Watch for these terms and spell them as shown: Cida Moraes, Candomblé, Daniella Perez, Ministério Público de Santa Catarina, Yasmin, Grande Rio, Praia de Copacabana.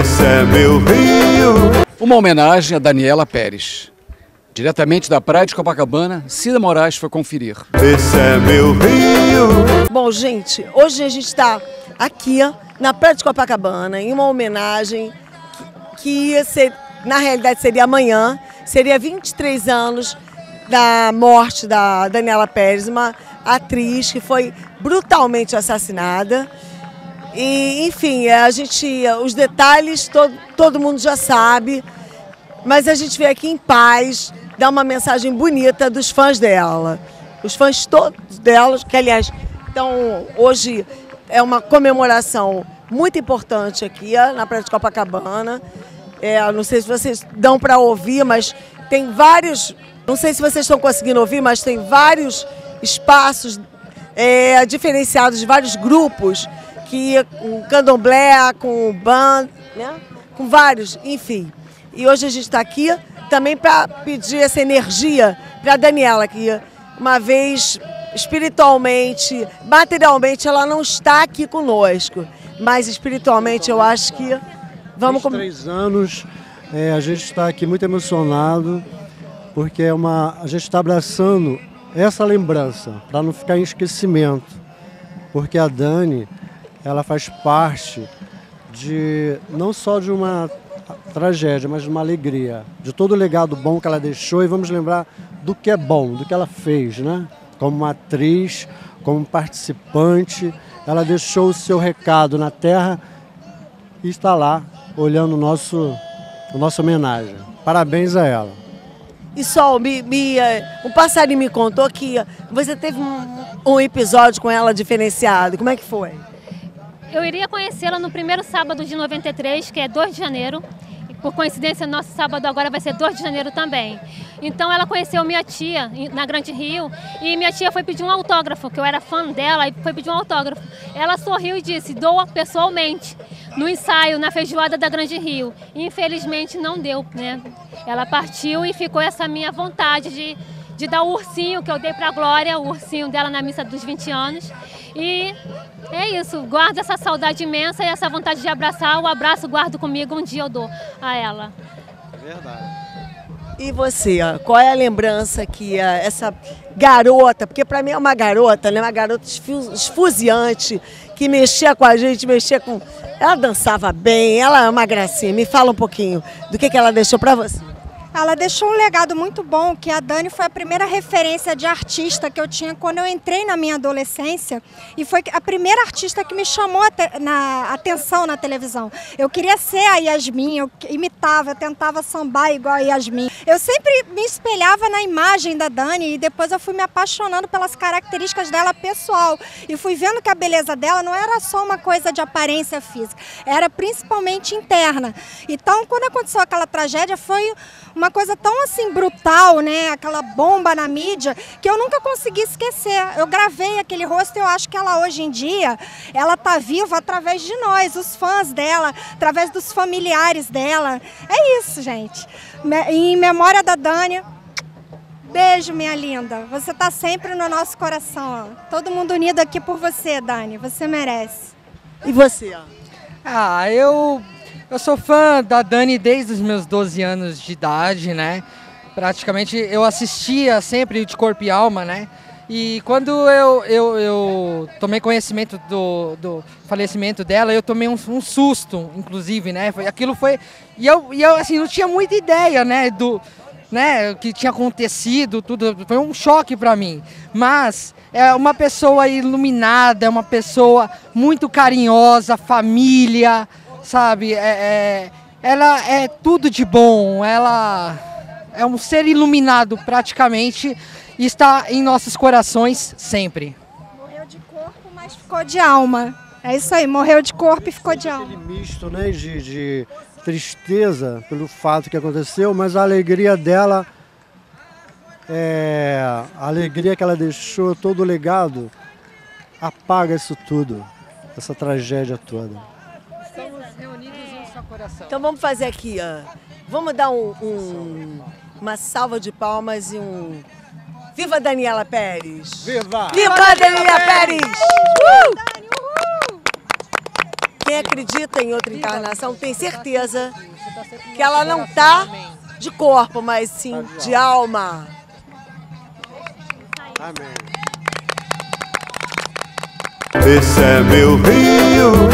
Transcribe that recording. esse é meu rio. Uma homenagem a Daniella Perez. Diretamente da Praia de Copacabana, Cida Moraes foi conferir. Esse é meu rio. Bom, gente, hoje a gente está aqui na Praia de Copacabana em uma homenagem que na realidade seria amanhã, seria 23 anos da morte da Daniella Perez, uma atriz que foi brutalmente assassinada. E, enfim, os detalhes todo mundo já sabe, mas a gente veio aqui em paz dar uma mensagem bonita dos fãs dela. Os fãs todos delas, que aliás, então hoje é uma comemoração muito importante aqui na Praia de Copacabana. Não sei se vocês dão para ouvir, mas tem vários... Não sei se vocês estão conseguindo ouvir, mas tem vários espaços diferenciados de vários grupos, com candomblé, com banda, né? Com vários, enfim. E hoje a gente está aqui também para pedir essa energia para a Daniella, que uma vez espiritualmente, materialmente, ela não está aqui conosco, mas espiritualmente eu acho que vamos... 23 anos, a gente está aqui muito emocionado, porque a gente está abraçando essa lembrança, para não ficar em esquecimento, porque a Dani, ela faz parte não só de uma tragédia, mas de uma alegria, de todo o legado bom que ela deixou, e vamos lembrar do que é bom, do que ela fez, né? Como uma atriz, como participante, ela deixou o seu recado na terra e está lá olhando a nossa homenagem. Parabéns a ela. E Sol, um passarinho me contou que você teve um episódio com ela diferenciado. Como é que foi? Eu iria conhecê-la no primeiro sábado de 93, que é 2 de janeiro. Por coincidência, nosso sábado agora vai ser 2 de janeiro também. Então ela conheceu minha tia na Grande Rio e minha tia foi pedir um autógrafo, que eu era fã dela, e foi pedir um autógrafo. Ela sorriu e disse, doa pessoalmente, no ensaio, na feijoada da Grande Rio. E, infelizmente não deu, né? Ela partiu e ficou essa minha vontade de dar o ursinho que eu dei para a Glória, o ursinho dela na missa dos 20 anos. E é isso, guardo essa saudade imensa e essa vontade de abraçar. O abraço guardo comigo, um dia eu dou a ela. Verdade. E você, qual é a lembrança que essa garota, porque para mim é uma garota, né? Uma garota esfuziante, que mexia com a gente, mexia com... Ela dançava bem, ela é uma gracinha. Me fala um pouquinho do que ela deixou para você. Ela deixou um legado muito bom, que a Dani foi a primeira referência de artista que eu tinha quando eu entrei na minha adolescência, e foi a primeira artista que me chamou a atenção na televisão. Eu queria ser a Yasmin, eu imitava, eu tentava sambar igual a Yasmin. Eu sempre me espelhava na imagem da Dani e depois eu fui me apaixonando pelas características dela pessoal e fui vendo que a beleza dela não era só uma coisa de aparência física, era principalmente interna. Então, quando aconteceu aquela tragédia, foi uma coisa tão assim brutal, né? Aquela bomba na mídia, que eu nunca consegui esquecer. Eu gravei aquele rosto e eu acho que ela hoje em dia, ela tá viva através de nós, os fãs dela, através dos familiares dela. É isso, gente. Em memória da Dani, beijo, minha linda. Você tá sempre no nosso coração. Ó. Todo mundo unido aqui por você, Dani. Você merece. E você? Ah, eu sou fã da Dani desde os meus 12 anos de idade, né? Praticamente eu assistia sempre de corpo e alma, né? E quando eu tomei conhecimento do falecimento dela, eu tomei um susto, inclusive, né? E eu assim, não tinha muita ideia, né? O que tinha acontecido, tudo, foi um choque para mim. Mas é uma pessoa iluminada, é uma pessoa muito carinhosa, família, sabe, ela é tudo de bom, ela é um ser iluminado praticamente e está em nossos corações sempre. Morreu de corpo, mas ficou de alma. É isso aí, morreu de corpo e ficou de alma. Aquele misto, né, de tristeza pelo fato que aconteceu, mas a alegria dela, a alegria que ela deixou, todo o legado, apaga isso tudo, essa tragédia toda. Então vamos fazer aqui, vamos dar uma salva de palmas e um... Viva Daniella Perez! Viva! Viva Daniella Perez! Uhul! Uhul! Que quem acredita em outra encarnação tem certeza que ela não está de corpo, mas sim de alma. Amém. Esse é meu rio.